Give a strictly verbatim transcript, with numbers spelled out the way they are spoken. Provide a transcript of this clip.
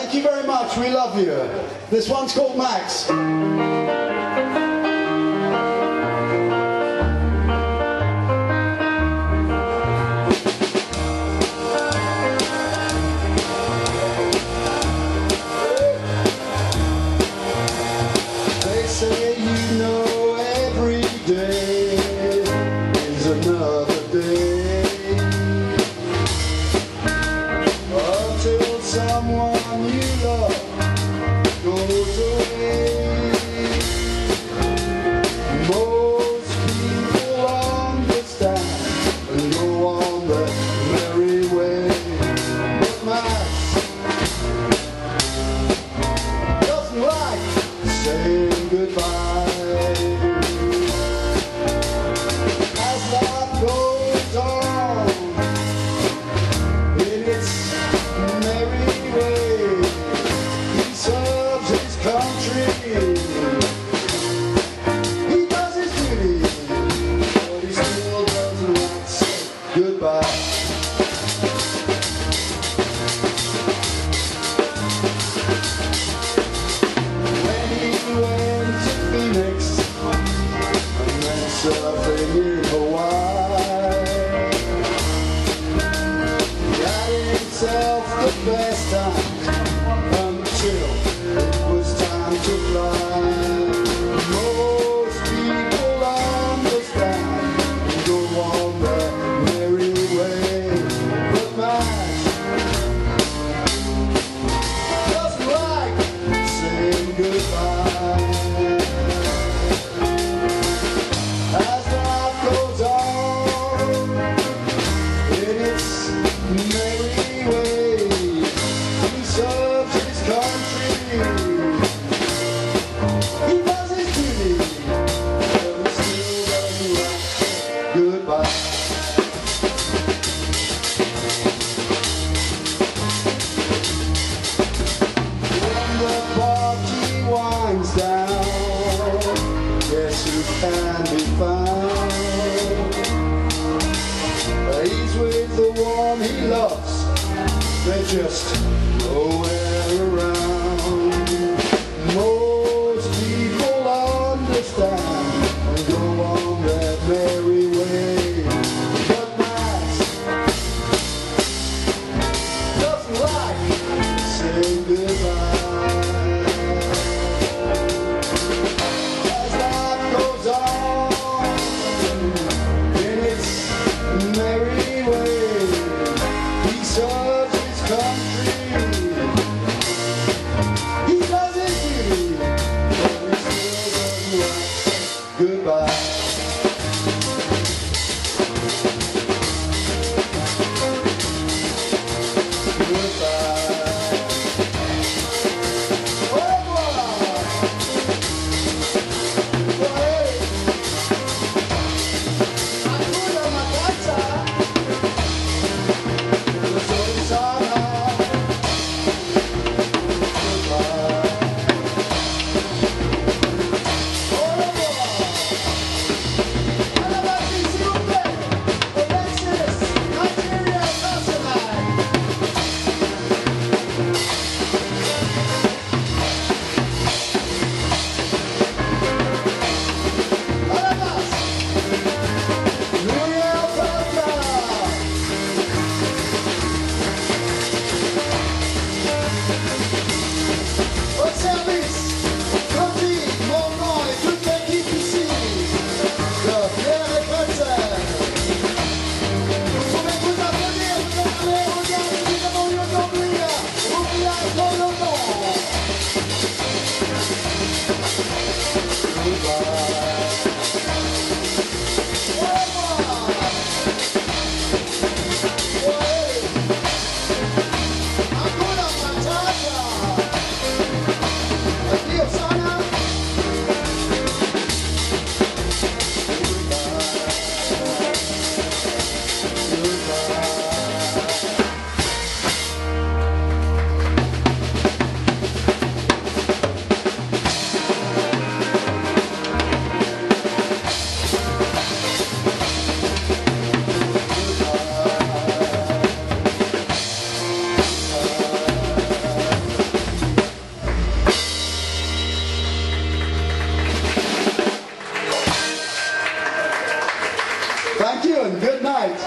Thank you very much, we love you. This one's called Max. They say you know every day is another day until someone you love goes away. Most people understand and go on their merry way. But Max doesn't like saying goodbye. As life goes on in its merry way, serves his country, he does his duty, but he still doesn't like to say goodbye. When he went to Phoenix and then surfing in Hawaii, he had himself the best time. Can be found. He's with the one he loves. They just nowhere around. Most people understand and go on their merry way. But Max doesn't like saying goodbye. Goodbye. right.